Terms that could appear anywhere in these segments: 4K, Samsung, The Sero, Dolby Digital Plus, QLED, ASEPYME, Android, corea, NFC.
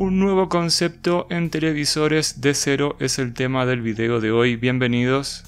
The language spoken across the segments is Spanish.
Un nuevo concepto en televisores de cero es el tema del video de hoy. Bienvenidos.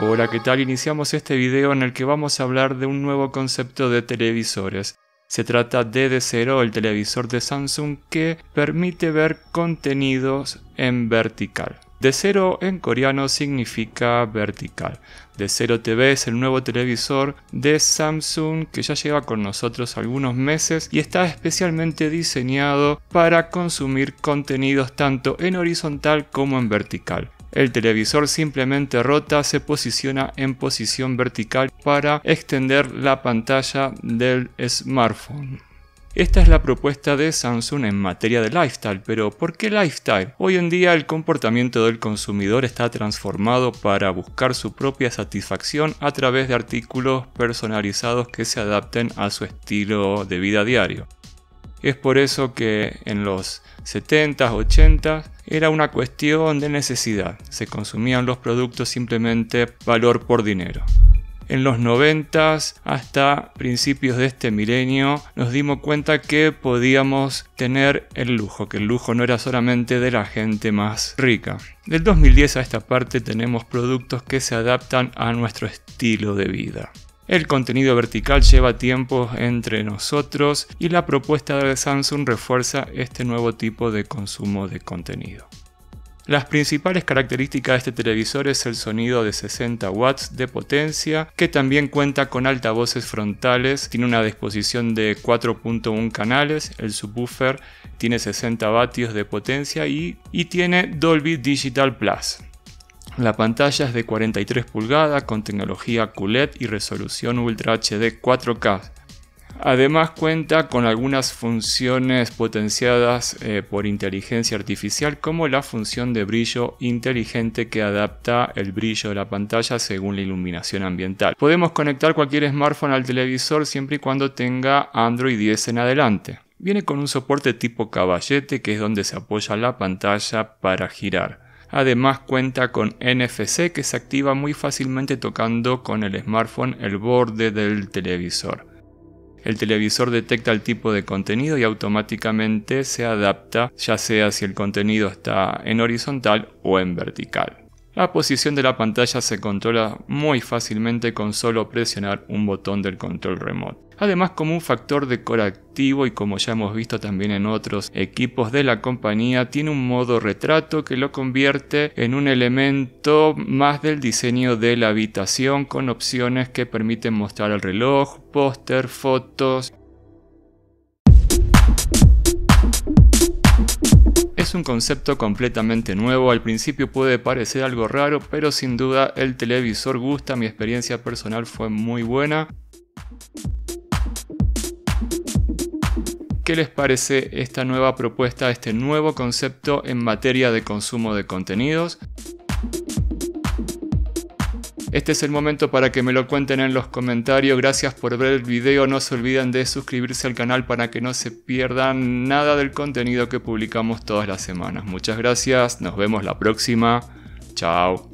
Hola, ¿qué tal? Iniciamos este video en el que vamos a hablar de un nuevo concepto de televisores. Se trata de The Sero, el televisor de Samsung que permite ver contenidos en vertical. The Sero en coreano significa vertical. The Sero TV es el nuevo televisor de Samsung que ya lleva con nosotros algunos meses y está especialmente diseñado para consumir contenidos tanto en horizontal como en vertical. El televisor simplemente rota, se posiciona en posición vertical para extender la pantalla del smartphone. Esta es la propuesta de Samsung en materia de lifestyle, pero ¿por qué lifestyle? Hoy en día el comportamiento del consumidor está transformado para buscar su propia satisfacción a través de artículos personalizados que se adapten a su estilo de vida diario. Es por eso que en los 70s, 80s era una cuestión de necesidad. Se consumían los productos simplemente valor por dinero. En los 90s hasta principios de este milenio nos dimos cuenta que podíamos tener el lujo, que el lujo no era solamente de la gente más rica. Del 2010 a esta parte tenemos productos que se adaptan a nuestro estilo de vida. El contenido vertical lleva tiempo entre nosotros y la propuesta de Samsung refuerza este nuevo tipo de consumo de contenido. Las principales características de este televisor es el sonido de 60 watts de potencia, que también cuenta con altavoces frontales, tiene una disposición de 4.1 canales, el subwoofer tiene 60 vatios de potencia y tiene Dolby Digital Plus. La pantalla es de 43 pulgadas con tecnología QLED y resolución Ultra HD 4K. Además cuenta con algunas funciones potenciadas por inteligencia artificial, como la función de brillo inteligente que adapta el brillo de la pantalla según la iluminación ambiental. Podemos conectar cualquier smartphone al televisor siempre y cuando tenga Android 10 en adelante. Viene con un soporte tipo caballete, que es donde se apoya la pantalla para girar. Además cuenta con NFC, que se activa muy fácilmente tocando con el smartphone el borde del televisor. El televisor detecta el tipo de contenido y automáticamente se adapta, ya sea si el contenido está en horizontal o en vertical. La posición de la pantalla se controla muy fácilmente con solo presionar un botón del control remoto. Además, como un factor decorativo y como ya hemos visto también en otros equipos de la compañía, tiene un modo retrato que lo convierte en un elemento más del diseño de la habitación, con opciones que permiten mostrar el reloj, póster, fotos. Es un concepto completamente nuevo, al principio puede parecer algo raro, pero sin duda el televisor gusta, mi experiencia personal fue muy buena. ¿Qué les parece esta nueva propuesta, este nuevo concepto en materia de consumo de contenidos? Este es el momento para que me lo cuenten en los comentarios. Gracias por ver el video, no se olviden de suscribirse al canal para que no se pierdan nada del contenido que publicamos todas las semanas. Muchas gracias, nos vemos la próxima. Chao.